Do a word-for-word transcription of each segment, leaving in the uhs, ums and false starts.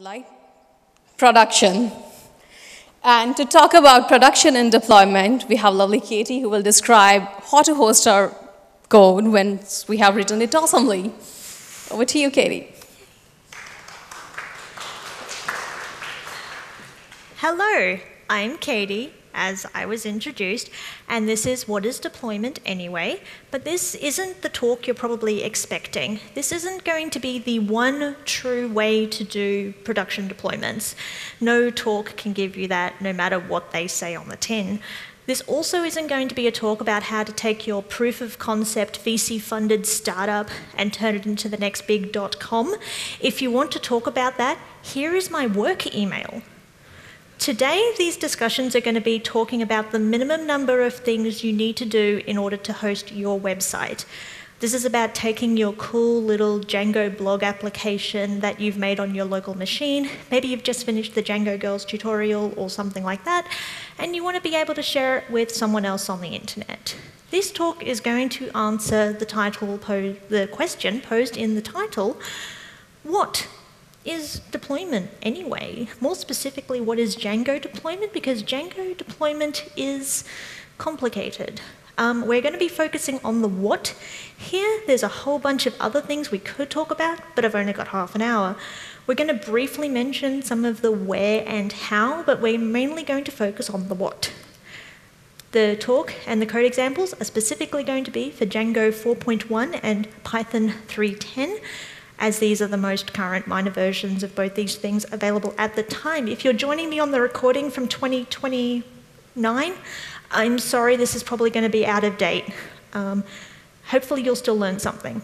online production. And to talk about production and deployment, we have lovely Katie, who will describe how to host our code when we have written it awesomely. Over to you, Katie. Hello, I'm Katie, as I was introduced, and this is What is Deployment Anyway? But this isn't the talk you're probably expecting. This isn't going to be the one true way to do production deployments. No talk can give you that, no matter what they say on the tin. This also isn't going to be a talk about how to take your proof of concept V C-funded startup and turn it into the next big dot-com. If you want to talk about that, here is my work email. Today, these discussions are going to be talking about the minimum number of things you need to do in order to host your website. This is about taking your cool little Django blog application that you've made on your local machine. Maybe you've just finished the Django Girls tutorial or something like that, and you want to be able to share it with someone else on the internet. This talk is going to answer the title, the question posed in the title, what is deployment anyway? More specifically, what is Django deployment? Because Django deployment is complicated. Um, we're going to be focusing on the what here. There's a whole bunch of other things we could talk about, but I've only got half an hour. We're going to briefly mention some of the where and how, but we're mainly going to focus on the what. The talk and the code examples are specifically going to be for Django four point one and Python three ten. as these are the most current minor versions of both these things available at the time. If you're joining me on the recording from twenty twenty-nine, I'm sorry, this is probably going to be out of date. Um, hopefully you'll still learn something.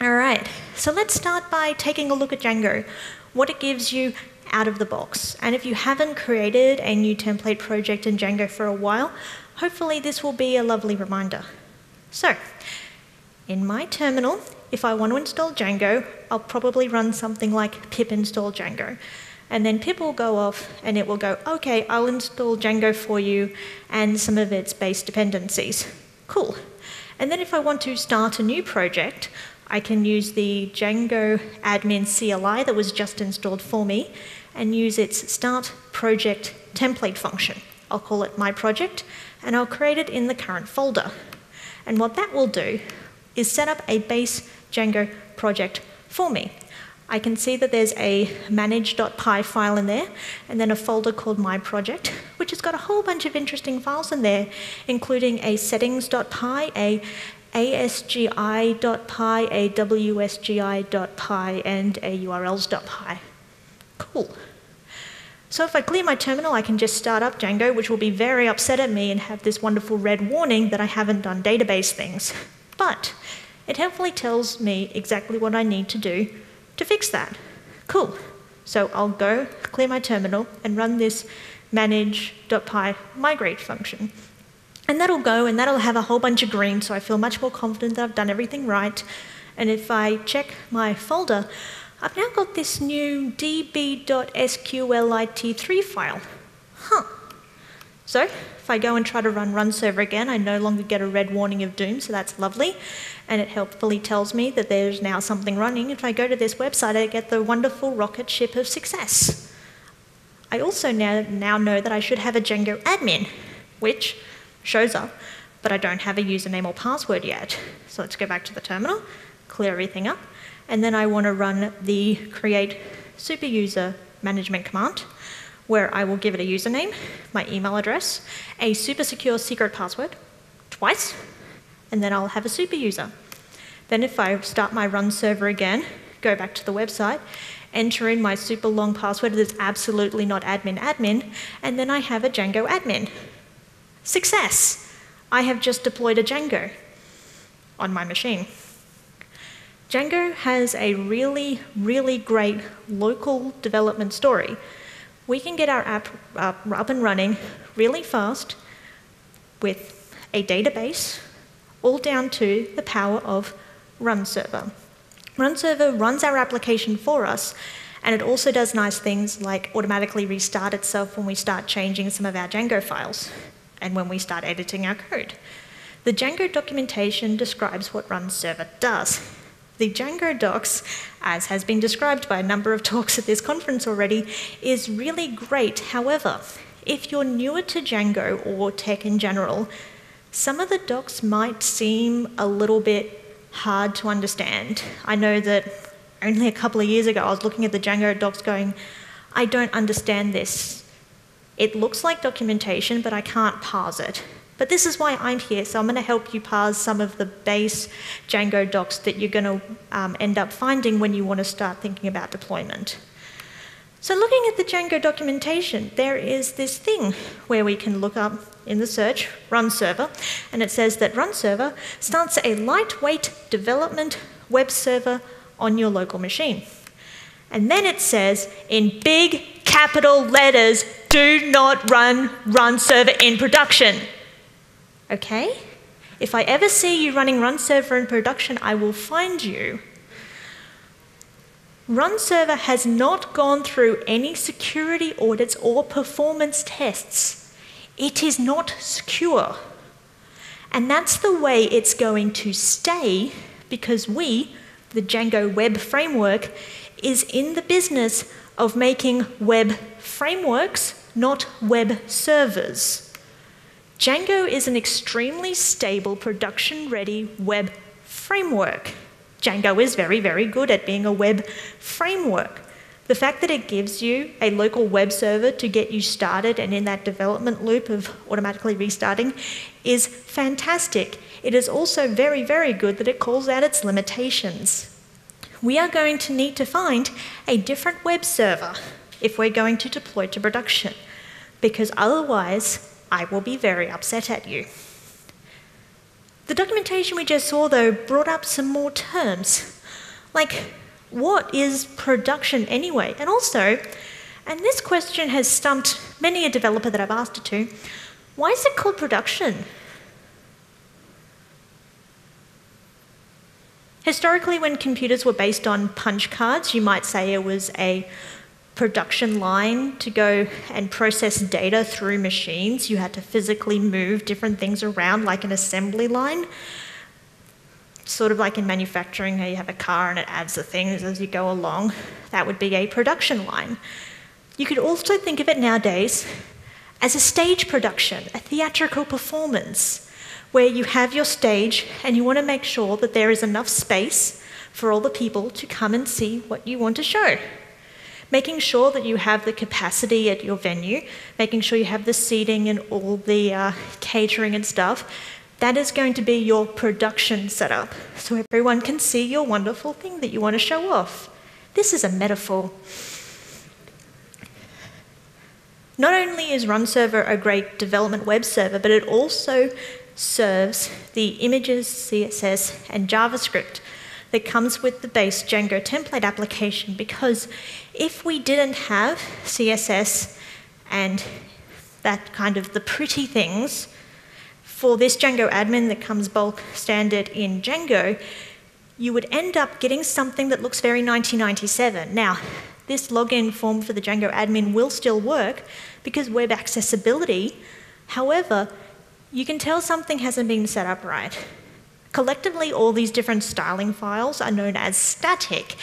All right, so let's start by taking a look at Django, what it gives you out of the box. And if you haven't created a new template project in Django for a while, hopefully this will be a lovely reminder. So, in my terminal, if I want to install Django, I'll probably run something like pip install Django. And then pip will go off and it will go, okay, I'll install Django for you and some of its base dependencies. Cool. And then if I want to start a new project, I can use the Django admin C L I that was just installed for me and use its start project template function. I'll call it my project and I'll create it in the current folder. And what that will do is set up a base Django project for me. I can see that there's a manage.py file in there, and then a folder called my project, which has got a whole bunch of interesting files in there, including a settings.py, a A S G I dot py, a W S G I dot py, and a U R Ls dot py. Cool. So if I clear my terminal, I can just start up Django, which will be very upset at me and have this wonderful red warning that I haven't done database things. But it helpfully tells me exactly what I need to do to fix that. Cool. So I'll go clear my terminal and run this manage.py migrate function. And that'll go and that'll have a whole bunch of green, so I feel much more confident that I've done everything right. And if I check my folder, I've now got this new db.S Q L I T three file. Huh. So if I go and try to run RunServer again, I no longer get a red warning of doom, so that's lovely. And it helpfully tells me that there's now something running. If I go to this website, I get the wonderful rocket ship of success. I also now, now know that I should have a Django admin, which shows up, but I don't have a username or password yet. So let's go back to the terminal, clear everything up, and then I want to run the create superuser management command, where I will give it a username, my email address, a super secure secret password, twice, and then I'll have a super user. Then if I start my run server again, go back to the website, enter in my super long password that's absolutely not admin admin, and then I have a Django admin. Success! I have just deployed a Django on my machine. Django has a really, really great local development story. We can get our app up and running really fast with a database, all down to the power of RunServer. RunServer runs our application for us, and it also does nice things like automatically restart itself when we start changing some of our Django files and when we start editing our code. The Django documentation describes what RunServer does. The Django docs, as has been described by a number of talks at this conference already, is really great. However, if you're newer to Django or tech in general, some of the docs might seem a little bit hard to understand. I know that only a couple of years ago, I was looking at the Django docs going, I don't understand this. It looks like documentation, but I can't parse it. But this is why I'm here, so I'm going to help you parse some of the base Django docs that you're going to um, end up finding when you want to start thinking about deployment. So looking at the Django documentation, there is this thing where we can look up in the search, RunServer, and it says that RunServer starts a lightweight development web server on your local machine. And then it says, in big capital letters, do not run RunServer in production. Okay? If I ever see you running RunServer in production, I will find you. RunServer has not gone through any security audits or performance tests. It is not secure. And that's the way it's going to stay, because we, the Django Web Framework, is in the business of making web frameworks, not web servers. Django is an extremely stable, production-ready web framework. Django is very, very good at being a web framework. The fact that it gives you a local web server to get you started and in that development loop of automatically restarting is fantastic. It is also very, very good that it calls out its limitations. We are going to need to find a different web server if we're going to deploy to production, because otherwise, I will be very upset at you. The documentation we just saw, though, brought up some more terms. Like, what is production anyway? And also, and this question has stumped many a developer that I've asked it to, why is it called production? Historically, when computers were based on punch cards, you might say it was a production line to go and process data through machines. You had to physically move different things around like an assembly line. Sort of like in manufacturing, how you have a car and it adds the things as you go along. That would be a production line. You could also think of it nowadays as a stage production, a theatrical performance, where you have your stage and you want to make sure that there is enough space for all the people to come and see what you want to show. Making sure that you have the capacity at your venue, making sure you have the seating and all the uh, catering and stuff, that is going to be your production setup, so everyone can see your wonderful thing that you want to show off. This is a metaphor. Not only is RunServer a great development web server, but it also serves the images, C S S, and JavaScript that comes with the base Django template application, because if we didn't have C S S and that kind of the pretty things for this Django admin that comes bulk standard in Django, you would end up getting something that looks very nineteen ninety-seven. Now, this login form for the Django admin will still work because web accessibility. However, you can tell something hasn't been set up right. Collectively, all these different styling files are known as static.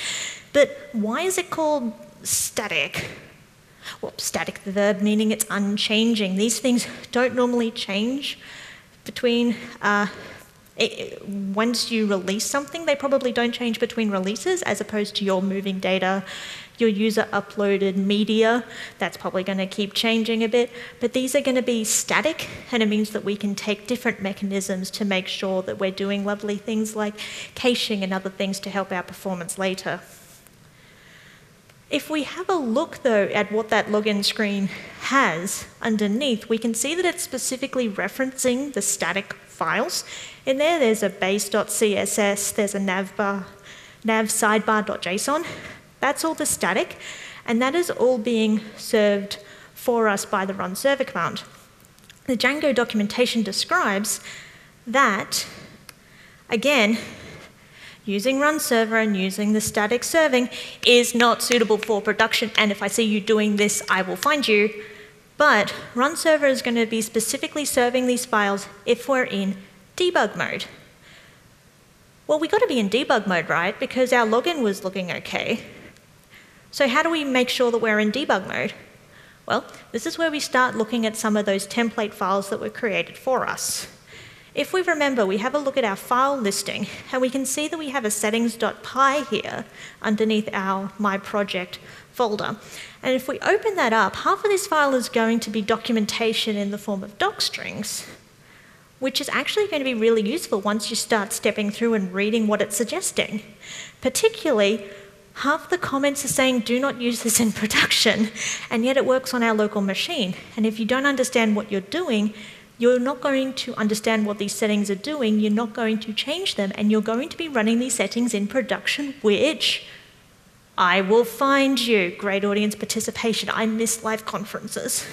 But why is it called static? Well, static, the verb, meaning it's unchanging. These things don't normally change between, uh, it, once you release something, they probably don't change between releases, as opposed to your moving data, your user uploaded media. That's probably going to keep changing a bit, but these are going to be static, and it means that we can take different mechanisms to make sure that we're doing lovely things like caching and other things to help our performance later. If we have a look, though, at what that login screen has underneath, we can see that it's specifically referencing the static files. In there, there's a base.css, there's a navbar, nav sidebar.json. That's all the static, and that is all being served for us by the run server command. The Django documentation describes that, again, using run server and using the static serving is not suitable for production, and if I see you doing this, I will find you. But run server is going to be specifically serving these files if we're in debug mode. well, we've got to be in debug mode, right? Because our login was looking okay. So how do we make sure that we're in debug mode? Well, this is where we start looking at some of those template files that were created for us. If we remember, we have a look at our file listing, and we can see that we have a settings.py here underneath our My Project folder. And if we open that up, half of this file is going to be documentation in the form of doc strings, which is actually going to be really useful once you start stepping through and reading what it's suggesting. Particularly, half the comments are saying, do not use this in production, and yet it works on our local machine. And if you don't understand what you're doing, you're not going to understand what these settings are doing, you're not going to change them, and you're going to be running these settings in production, which I will find you. Great audience participation. I miss live conferences.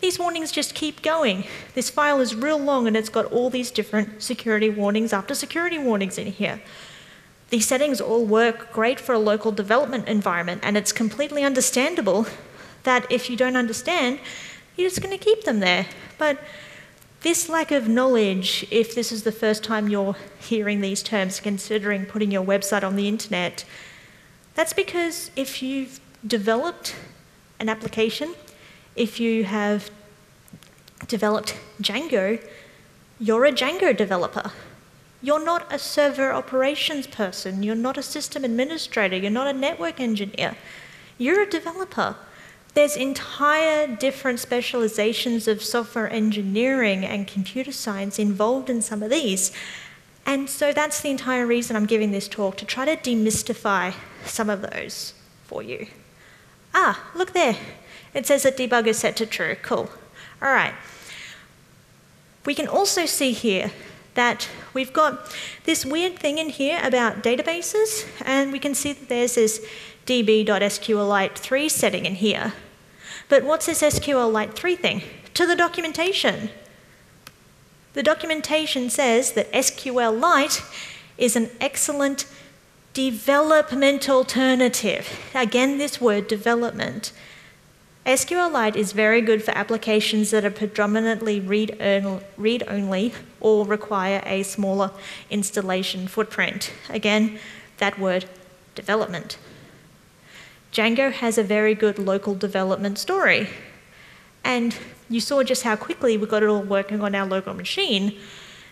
These warnings just keep going. This file is real long, and it's got all these different security warnings after security warnings in here. These settings all work great for a local development environment, and it's completely understandable that if you don't understand, you're just going to keep them there. But this lack of knowledge, if this is the first time you're hearing these terms, considering putting your website on the internet, that's because if you've developed an application, if you have developed Django, you're a Django developer. You're not a server operations person, you're not a system administrator, you're not a network engineer, you're a developer. There's entire different specializations of software engineering and computer science involved in some of these. And so that's the entire reason I'm giving this talk, to try to demystify some of those for you. Ah, look there. It says that debug is set to true. Cool. All right. We can also see here that we've got this weird thing in here about databases, and we can see that there's this db.sqlite three setting in here. But what's this S Q L lite three thing? To the documentation. The documentation says that SQLite is an excellent development alternative. Again, this word development. SQLite is very good for applications that are predominantly read-only or require a smaller installation footprint. Again, that word development. Django has a very good local development story. And you saw just how quickly we got it all working on our local machine.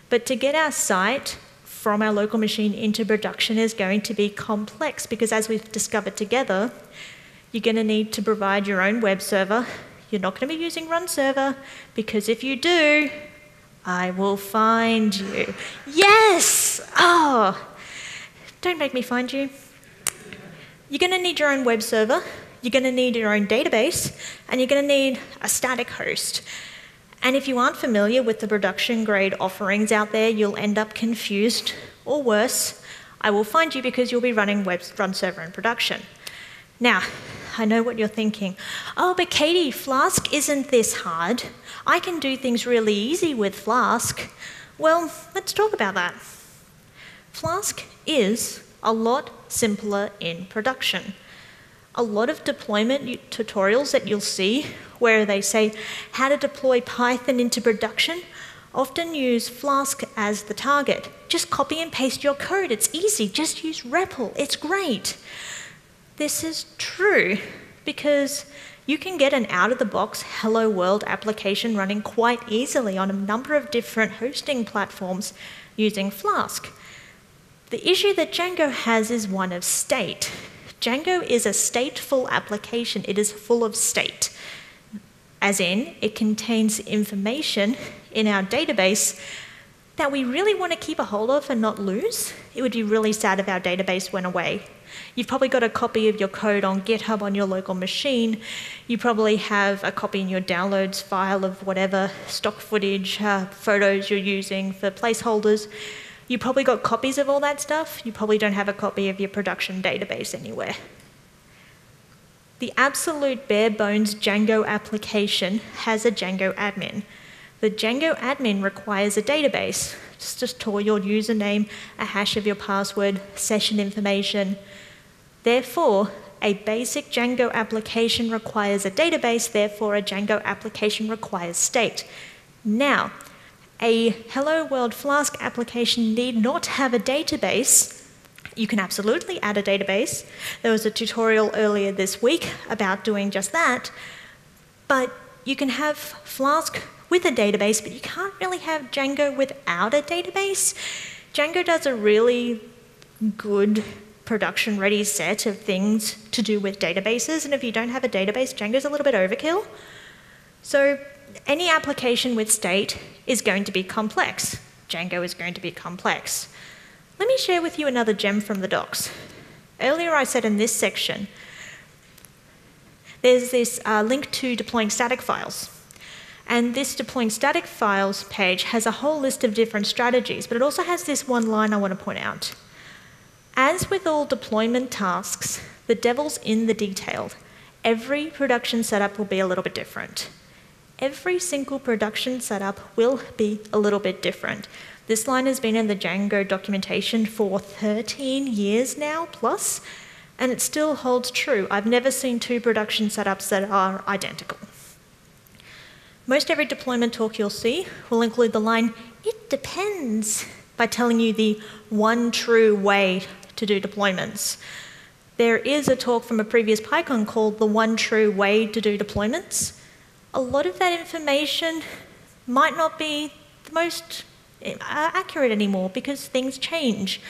But to get our site from our local machine into production is going to be complex because, as we've discovered together, you're going to need to provide your own web server. You're not going to be using RunServer, because if you do, I will find you. Yes! Oh! Don't make me find you. You're going to need your own web server, you're going to need your own database, and you're going to need a static host. And if you aren't familiar with the production grade offerings out there, you'll end up confused, or worse, I will find you because you'll be running web RunServer in production. Now, I know what you're thinking. Oh, but Katie, Flask isn't this hard. I can do things really easy with Flask. Well, let's talk about that. Flask is a lot simpler in production. A lot of deployment tutorials that you'll see where they say how to deploy Python into production often use Flask as the target. Just copy and paste your code. It's easy. Just use REPL. It's great. This is true because you can get an out-of-the-box Hello World application running quite easily on a number of different hosting platforms using Flask. The issue that Django has is one of state. Django is a stateful application. It is full of state, as in it contains information in our database that we really want to keep a hold of and not lose. It would be really sad if our database went away. You've probably got a copy of your code on GitHub on your local machine. You probably have a copy in your downloads file of whatever stock footage, uh, photos you're using for placeholders. You probably got copies of all that stuff. You probably don't have a copy of your production database anywhere. The absolute bare bones Django application has a Django admin. The Django admin requires a database, just to store your username, a hash of your password, session information. Therefore, a basic Django application requires a database, therefore a Django application requires state. Now, a Hello World Flask application need not have a database, you can absolutely add a database. There was a tutorial earlier this week about doing just that. But you can have Flask with a database, but you can't really have Django without a database. Django does a really good production-ready set of things to do with databases, and if you don't have a database, Django's a little bit overkill. So any application with state is going to be complex. Django is going to be complex. Let me share with you another gem from the docs. Earlier I said in this section, there's this uh, link to deploying static files. And this deploying static files page has a whole list of different strategies, but it also has this one line I want to point out. As with all deployment tasks, the devil's in the detail. Every production setup will be a little bit different. Every single production setup will be a little bit different. This line has been in the Django documentation for thirteen years now plus, and it still holds true. I've never seen two production setups that are identical. Most every deployment talk you'll see will include the line, "It depends," by telling you the one true way to do deployments. There is a talk from a previous PyCon called The One True Way to Do Deployments. A lot of that information might not be the most accurate anymore because things change.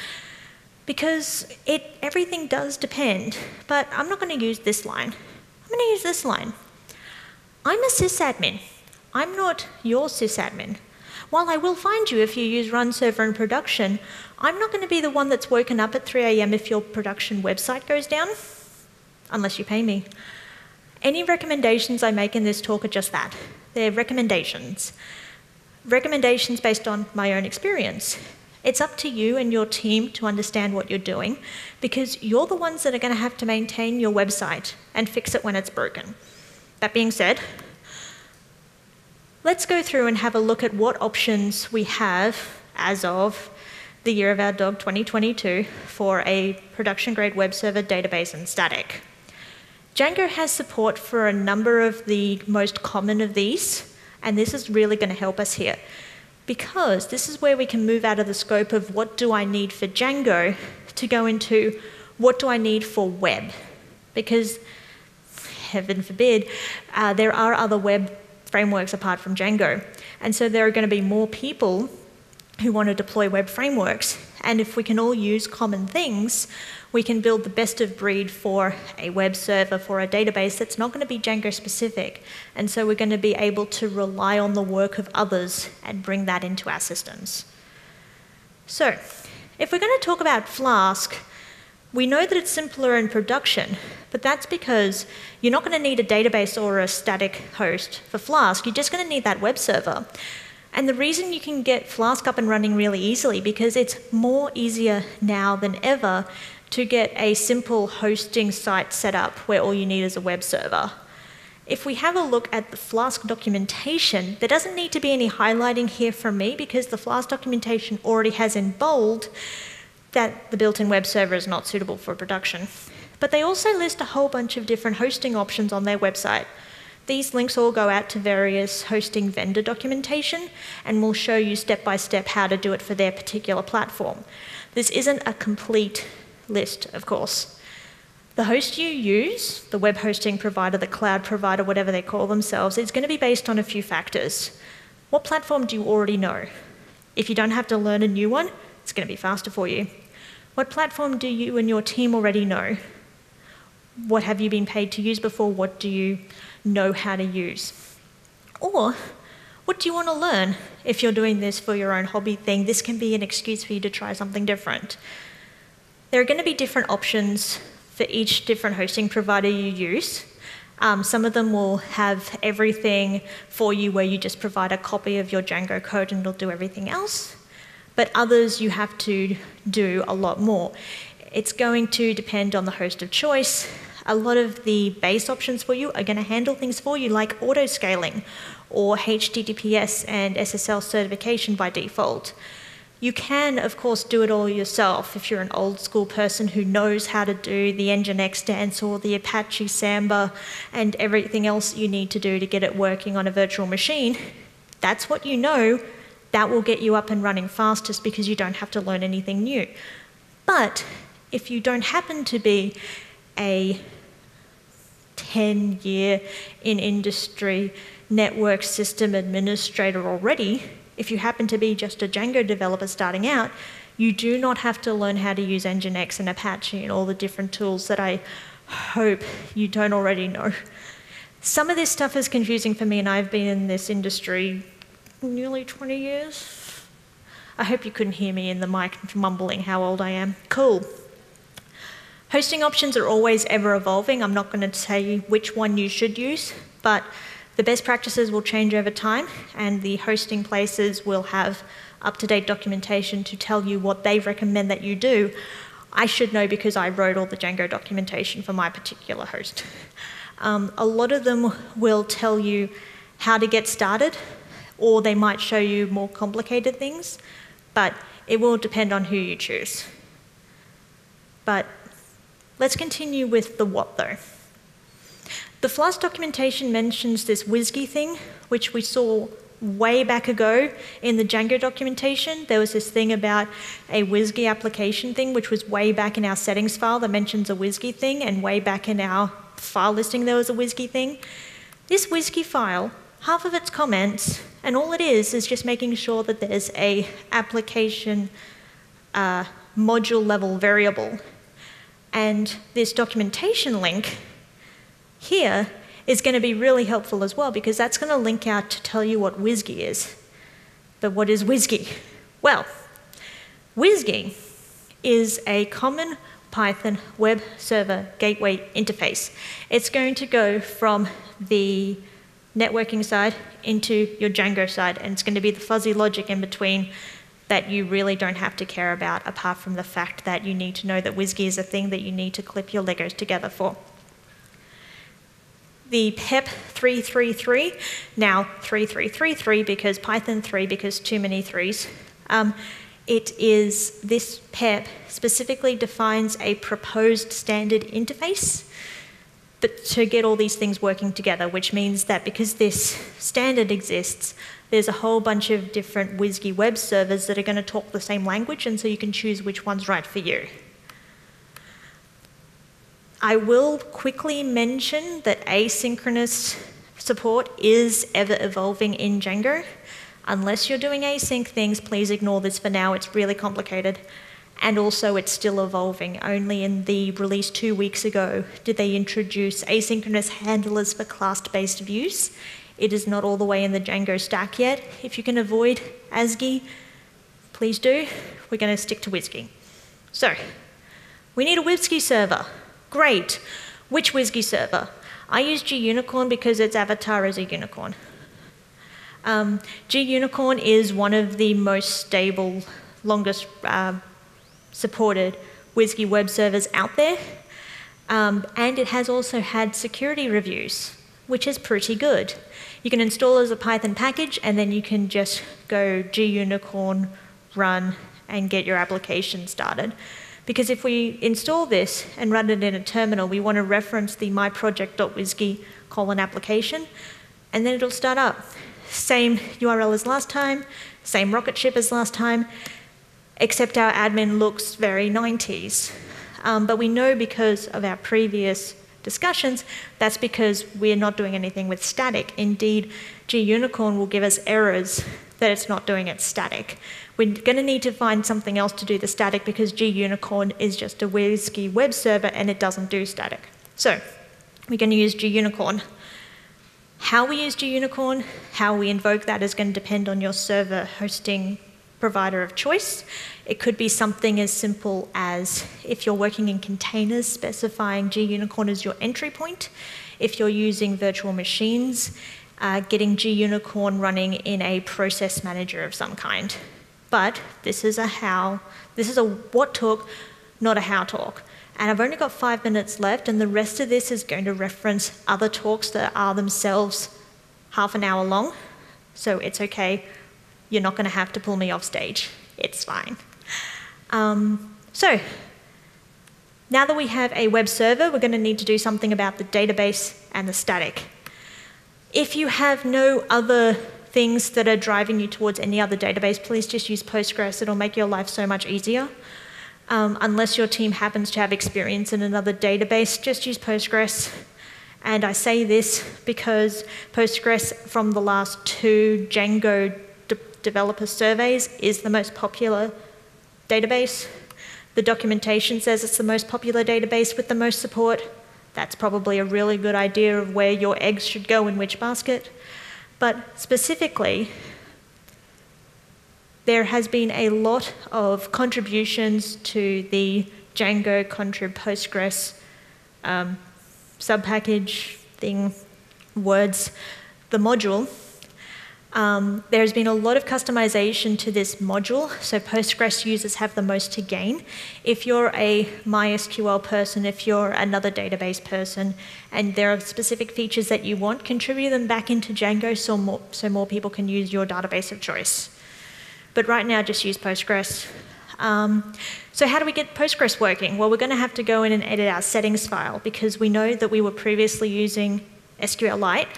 Because it, everything does depend, but I'm not going to use this line. I'm going to use this line. I'm a sysadmin. I'm not your sysadmin. While I will find you if you use RunServer in production, I'm not going to be the one that's woken up at three A M if your production website goes down, unless you pay me. Any recommendations I make in this talk are just that. They're recommendations. Recommendations based on my own experience. It's up to you and your team to understand what you're doing, because you're the ones that are going to have to maintain your website and fix it when it's broken. That being said, let's go through and have a look at what options we have as of the year of our dog twenty twenty-two for a production-grade web server, database, and static. Django has support for a number of the most common of these, and this is really going to help us here, because this is where we can move out of the scope of what do I need for Django to go into what do I need for web. Because, heaven forbid, uh, there are other web frameworks apart from Django. And so there are going to be more people who want to deploy web frameworks. And if we can all use common things, we can build the best of breed for a web server, for a database that's not going to be Django specific. And so we're going to be able to rely on the work of others and bring that into our systems. So if we're going to talk about Flask, we know that it's simpler in production, but that's because you're not going to need a database or a static host for Flask. You're just going to need that web server. And the reason you can get Flask up and running really easily, because it's more easier now than ever to get a simple hosting site set up where all you need is a web server. If we have a look at the Flask documentation, there doesn't need to be any highlighting here from me because the Flask documentation already has in bold that the built-in web server is not suitable for production. But they also list a whole bunch of different hosting options on their website. These links all go out to various hosting vendor documentation and will show you step-by-step how to do it for their particular platform. This isn't a complete list, of course. The host you use, the web hosting provider, the cloud provider, whatever they call themselves, is going to be based on a few factors. What platform do you already know? If you don't have to learn a new one, it's going to be faster for you. What platform do you and your team already know? What have you been paid to use before? What do you know how to use? Or what do you want to learn? If you're doing this for your own hobby thing, this can be an excuse for you to try something different. There are going to be different options for each different hosting provider you use. Um, some of them will have everything for you where you just provide a copy of your Django code and it'll do everything else. But others you have to do a lot more. It's going to depend on the host of choice. A lot of the base options for you are going to handle things for you, like auto-scaling or H T T P S and S S L certification by default. You can, of course, do it all yourself if you're an old-school person who knows how to do the N G I N X dance or the Apache Samba and everything else you need to do to get it working on a virtual machine. That's what you know. that will get you up and running fastest because you don't have to learn anything new. But if you don't happen to be a ten year in industry network system administrator already, if you happen to be just a Django developer starting out, you do not have to learn how to use NGINX and Apache and all the different tools that I hope you don't already know. Some of this stuff is confusing for me, and I've been in this industry nearly twenty years. I hope you couldn't hear me in the mic mumbling how old I am. Cool. Hosting options are always ever evolving. I'm not going to say which one you should use, but the best practices will change over time, and the hosting places will have up-to-date documentation to tell you what they recommend that you do. I should know because I wrote all the Django documentation for my particular host. Um, a lot of them will tell you how to get started, or they might show you more complicated things, but it will depend on who you choose. But let's continue with the what, though. The Flask documentation mentions this W S G I thing, which we saw way back ago in the Django documentation. There was this thing about a W S G I application thing, which was way back in our settings file that mentions a W S G I thing, and way back in our file listing there was a W S G I thing. This W S G I file, half of its comments, and all it is is just making sure that there's a application uh, module level variable. And this documentation link here is going to be really helpful as well, because that's going to link out to tell you what W S G I is. But what is W S G I? Well, W S G I is a common Python web server gateway interface. It's going to go from the networking side into your Django side, and it's going to be the fuzzy logic in between that you really don't have to care about, apart from the fact that you need to know that W S G I is a thing that you need to clip your Legos together for. The PEP three three three, now three three three three because Python three, because too many threes, um, it is, this PEP specifically defines a proposed standard interface but to get all these things working together, which means that because this standard exists, there's a whole bunch of different W S G I web servers that are going to talk the same language, and so you can choose which one's right for you. I will quickly mention that asynchronous support is ever evolving in Django. Unless you're doing async things, please ignore this for now. It's really complicated. And also, it's still evolving. Only in the release two weeks ago did they introduce asynchronous handlers for class-based views. It is not all the way in the Django stack yet. If you can avoid A S G I, please do. We're going to stick to W S G I. So, we need a W S G I server. Great. Which W S G I server? I use Gunicorn because its avatar is a unicorn. Um, Gunicorn is one of the most stable, longest uh, supported W S G I web servers out there. Um, and it has also had security reviews, which is pretty good. You can install as a Python package, and then you can just go Gunicorn run and get your application started. Because if we install this and run it in a terminal, we want to reference the myproject.wsgi colon application, and then it'll start up. Same U R L as last time, same rocket ship as last time, except our admin looks very nineties. Um, but we know because of our previous discussions, that's because we're not doing anything with static. Indeed, Gunicorn will give us errors that it's not doing it static. We're going to need to find something else to do the static, because Gunicorn is just a W S G I web server and it doesn't do static. So we're going to use Gunicorn. How we use Gunicorn, how we invoke that, is going to depend on your server hosting provider of choice. It could be something as simple as, if you're working in containers, specifying Gunicorn as your entry point. If you're using virtual machines, Uh, getting Gunicorn running in a process manager of some kind. But this is a how, this is a what talk, not a how talk. And I've only got five minutes left, and the rest of this is going to reference other talks that are themselves half an hour long. So it's okay, you're not going to have to pull me off stage. It's fine. Um, so now that we have a web server, we're going to need to do something about the database and the static. If you have no other things that are driving you towards any other database, please just use Postgres. It'll make your life so much easier. Um, unless your team happens to have experience in another database, just use Postgres. And I say this because Postgres from the last two Django de- developer surveys is the most popular database. The documentation says it's the most popular database with the most support. That's probably a really good idea of where your eggs should go in which basket. But specifically, there has been a lot of contributions to the Django contrib Postgres um, subpackage thing, words, the module. Um, there's been a lot of customization to this module, so Postgres users have the most to gain. If you're a MySQL person, if you're another database person, and there are specific features that you want, contribute them back into Django so more, so more people can use your database of choice. But right now, just use Postgres. Um, so how do we get Postgres working? Well, we're going to have to go in and edit our settings file, because we know that we were previously using SQLite.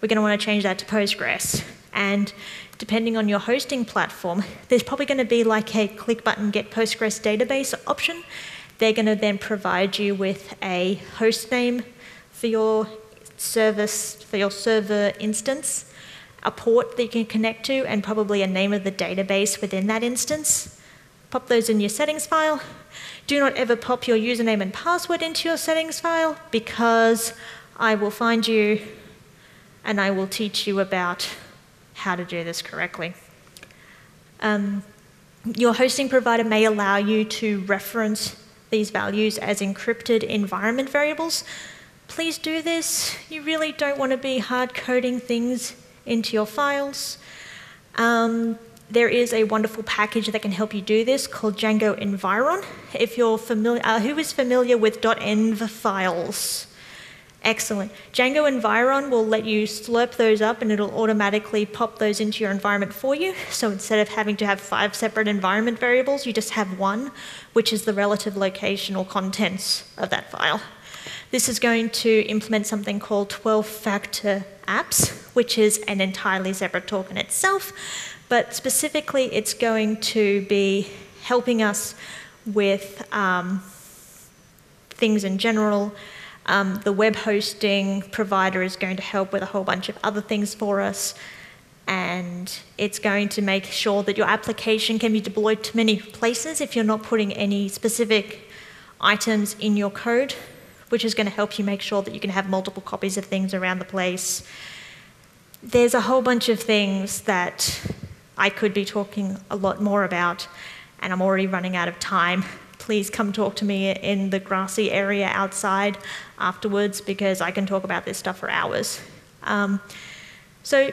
We're going to want to change that to Postgres. And depending on your hosting platform, there's probably going to be like a click button get Postgres database option. They're going to then provide you with a host name for your service, for your server instance, a port that you can connect to, and probably a name of the database within that instance. Pop those in your settings file. Do not ever pop your username and password into your settings file, because I will find you and I will teach you about how to do this correctly. Um, your hosting provider may allow you to reference these values as encrypted environment variables. Please do this. You really don't want to be hard coding things into your files. Um, there is a wonderful package that can help you do this called Django Environ. If you're familiar, uh, who is familiar with .env files? Excellent. Django Environ will let you slurp those up and it'll automatically pop those into your environment for you. So instead of having to have five separate environment variables, you just have one, which is the relative location or contents of that file. This is going to implement something called twelve factor apps, which is an entirely separate talk in itself. But specifically, it's going to be helping us with um, things in general. Um, the web hosting provider is going to help with a whole bunch of other things for us, and it's going to make sure that your application can be deployed to many places if you're not putting any specific items in your code, which is going to help you make sure that you can have multiple copies of things around the place. There's a whole bunch of things that I could be talking a lot more about, and I'm already running out of time. Please come talk to me in the grassy area outside afterwards, because I can talk about this stuff for hours. Um, so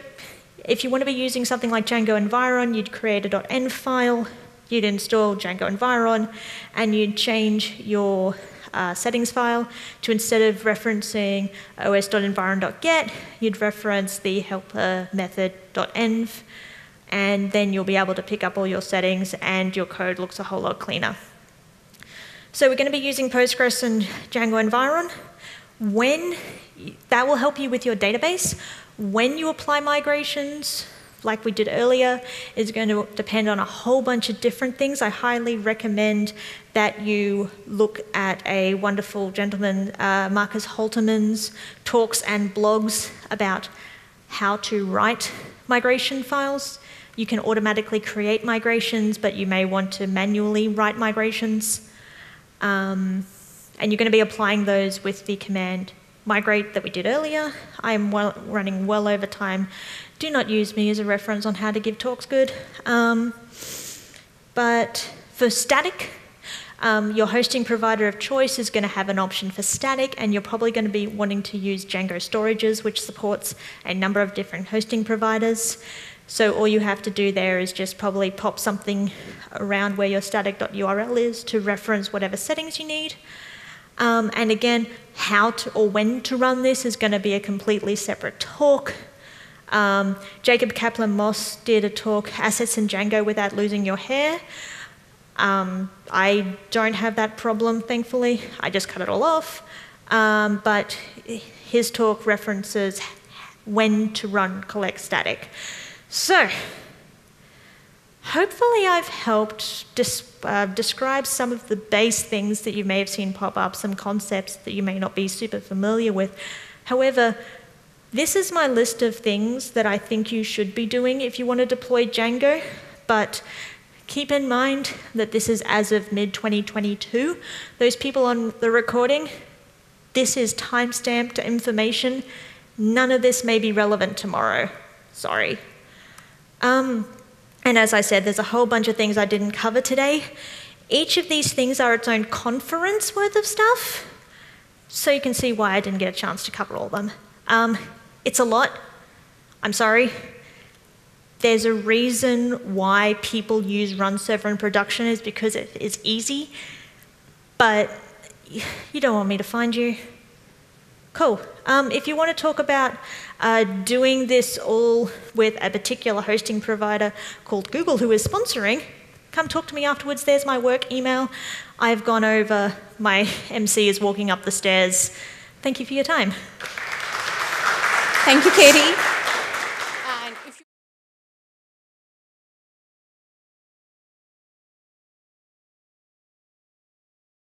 if you want to be using something like Django Environ, you'd create a .env file, you'd install Django Environ, and you'd change your uh, settings file to, instead of referencing os.environ.get, you'd reference the helper method .env, and then you'll be able to pick up all your settings and your code looks a whole lot cleaner. So we're going to be using Postgres and Django Environ. When, that will help you with your database. When you apply migrations, like we did earlier, is going to depend on a whole bunch of different things. I highly recommend that you look at a wonderful gentleman, uh, Marcus Holterman's talks and blogs about how to write migration files. You can automatically create migrations, but you may want to manually write migrations. Um, and you're going to be applying those with the command migrate that we did earlier. I'm well, running well over time. Do not use me as a reference on how to give talks good. Um, but for static, um, your hosting provider of choice is going to have an option for static, and you're probably going to be wanting to use Django Storages, which supports a number of different hosting providers. So all you have to do there is just probably pop something around where your static.url is to reference whatever settings you need. Um, and again, how to or when to run this is going to be a completely separate talk. Um, Jacob Kaplan-Moss did a talk, Assets in Django Without Losing Your Hair. Um, I don't have that problem, thankfully. I just cut it all off. Um, but his talk references when to run collect static. So, hopefully I've helped uh, describe some of the base things that you may have seen pop up, some concepts that you may not be super familiar with. However, this is my list of things that I think you should be doing if you want to deploy Django, but keep in mind that this is as of mid twenty twenty-two. Those people on the recording, this is timestamped information. None of this may be relevant tomorrow. Sorry. Um, and as I said, there's a whole bunch of things I didn't cover today. Each of these things are its own conference worth of stuff, so you can see why I didn't get a chance to cover all of them. Um, It's a lot. I'm sorry. There's a reason why people use RunServer in production is because it is easy, but you don't want me to find you. Cool. Um, if you want to talk about uh, doing this all with a particular hosting provider called Google, who is sponsoring, come talk to me afterwards. There's my work email. I've gone over. My M C is walking up the stairs. Thank you for your time. Thank you, Katie.